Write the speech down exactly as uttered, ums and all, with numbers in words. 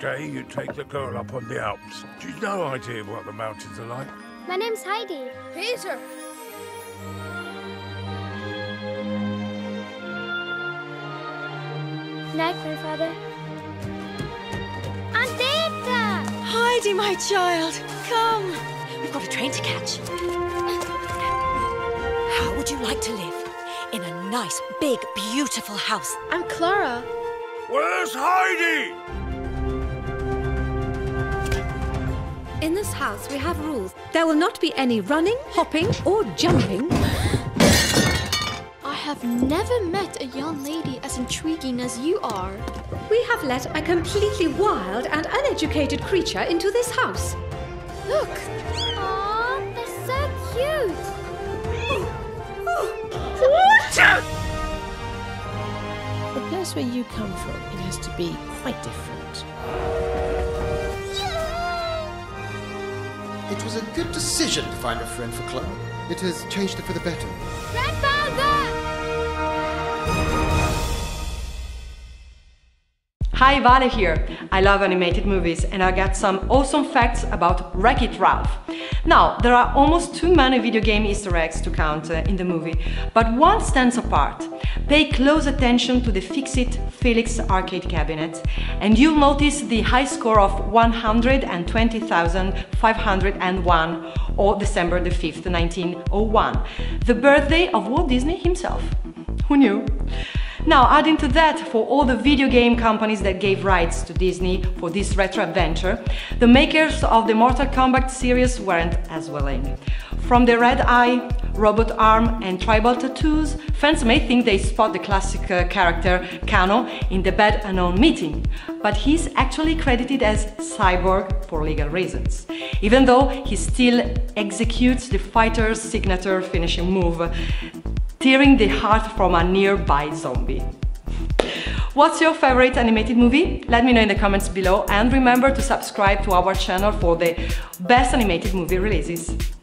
day you take the girl up on the Alps. She's no idea what the mountains are like. My name's Heidi. Peter. Night, Grandfather. Aunt Dita! Heidi, my child, come. We've got a train to catch. How would you like to live? In a nice, big, beautiful house. I'm Clara. Where's Heidi? In this house, we have rules. There will not be any running, hopping, or jumping. I have never met a young lady as intriguing as you are. We have let a completely wild and uneducated creature into this house. Look! Aw, they're so cute! The place where you come from, it has to be quite different. Yeah. It was a good decision to find a friend for Chloe. It has changed her for the better. Grandfather! Hi, Vale here. I love animated movies and I got some awesome facts about Wreck-It Ralph. Now, there are almost too many video game Easter eggs to count uh, in the movie, but one stands apart. Pay close attention to the Fix It Felix arcade cabinet and you'll notice the high score of one hundred twenty thousand five hundred one or December the fifth, nineteen oh one, the birthday of Walt Disney himself. Who knew? Now, adding to that, for all the video game companies that gave rights to Disney for this retro adventure, the makers of the Mortal Kombat series weren't as willing. From the red eye, robot arm and tribal tattoos, fans may think they spot the classic uh, character Kano in the Bad Unknown Meeting, but he's actually credited as Cyborg for legal reasons, even though he still executes the fighter's signature finishing move, tearing the heart from a nearby zombie. What's your favorite animated movie? Let me know in the comments below and remember to subscribe to our channel for the best animated movie releases.